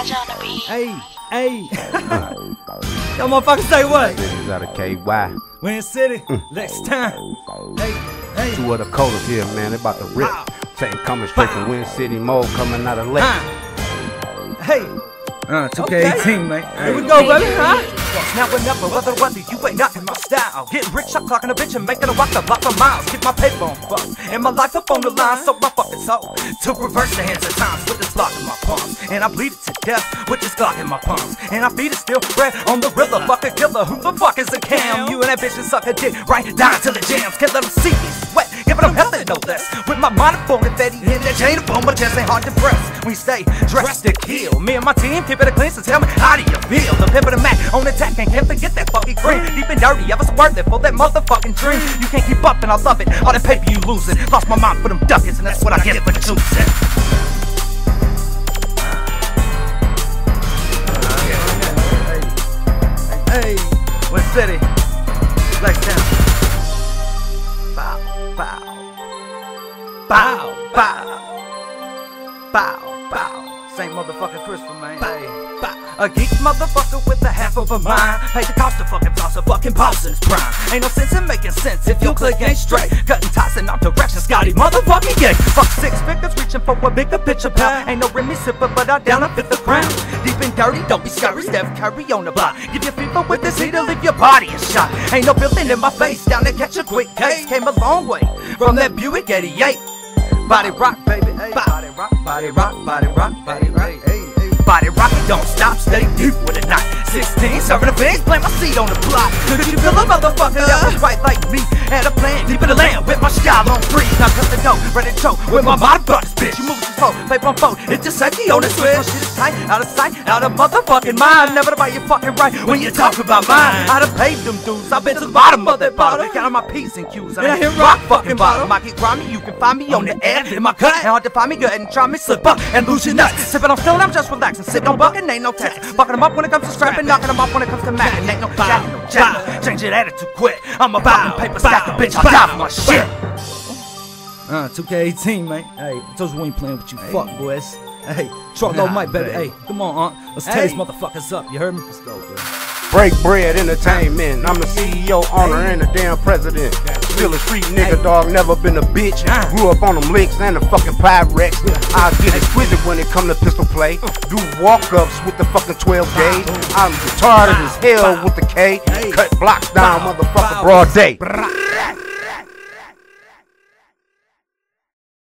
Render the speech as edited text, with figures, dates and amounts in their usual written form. Hey, hey. Y'all motherfuckers say what? This is out of KY. We in city. Next time. Hey, hey. Two other colas here, man. They about to rip. Same coming straight from Wind City mode, coming out of Lake. Hey. It's okay, 18, man. Here we go, baby, huh? Now and never, whether you ain't not in my style. Getting rich, I'm clocking a bitch and making a walk the block for miles. Get my paper on fuck, and my life up on the line, so my fucking soul. To reverse the hands of times with this lock in my palms, and I bleed it to death with this Glock in my palms, and I feed it still bread on the rilla, fucking killer. Who the fuck is a cam? You and that bitch and suck a dick, right? Dying till it jams, can't let them see me sweat. Giving them hell and no less. With my mind upon the fatty and that chain upon my chest ain't hard to press. We stay dressed to kill. Me and my team keep it a clean, so tell me how do you feel? The pimp of the Mac on the and can't forget that fucking cream. Deep and dirty, I was worth it for that motherfucking dream. You can't keep up and I love it. All that paper you losing. Lost my mind for them ducats and that's what I get for choosing. Hey, Wind City, Black Town. Bow, bow. Bow, bow. Bow, bow. Same motherfucking Christmas, man. Bye, bye. A geek motherfucker with a half of a mind. Pay the cost of fucking floss, a fucking boss in his prime. Ain't no sense in making sense if your click ain't straight. Cutting ties in all directions, Scotty motherfucking gay. Fuck 6 figures, reaching for a bigger picture pal. Ain't no Remy sipper, but I down a fifth of crown. Deep and dirty, don't be scary. Steph Curry on the block. Give your fever with this heater, leave your body in shock. Ain't no building in my face, down to catch a quick case. Came a long way from that Buick 88. Body rock, baby, hey, body rock, body rock, body rock, body rock, hey, hey, body rock, it don't stop, stay deep with a knot. 16, serving the fans, blame my seat on the block. Could you feel a motherfucker that was right like me? Had a plan, deep in the land, with my style on freeze. Now cut the dope, ready to choke, with my mind about this bitch. You move too slow, play on phone, it's just safety on the switch. My shit is tight, out of sight, out of motherfucking mind. Never to buy your fucking right when you talk about mine. I done paid them dudes, I've been to the bottom of that bottle. Counting my P's and Q's, I ain't rock fucking bottom. I get grimy, you can find me on the air. In my cut, hard to find me good and try me slip up and lose your nuts. Sippin' on still, I'm just relaxing. Sit on buckin', ain't no tax. Buckin' them up when it comes to scrapping, knockin' them off when it comes to mackin'. Ain't no jackin', no jackin'. Change your attitude quick. I'm a fucking paper stacker, bitch. I'll die for my shit. 2K18, man. Hey, I told you we ain't playing with you, hey. Fuck boys. Hey, TruckLoad Mike, baby. Hey, come on, let's tear these motherfuckers up. You heard me? Let's go, bro. Break Bread Entertainment. I'm the CEO, owner, and the damn president. Still a street nigga, dog. Never been a bitch. Grew up on them licks and the fucking Pyrex. I get exquisite when it come to pistol play. Do walk-ups with the fucking 12 gauge. I'm retarded as hell with the K. Cut blocks down, motherfucker, broad day.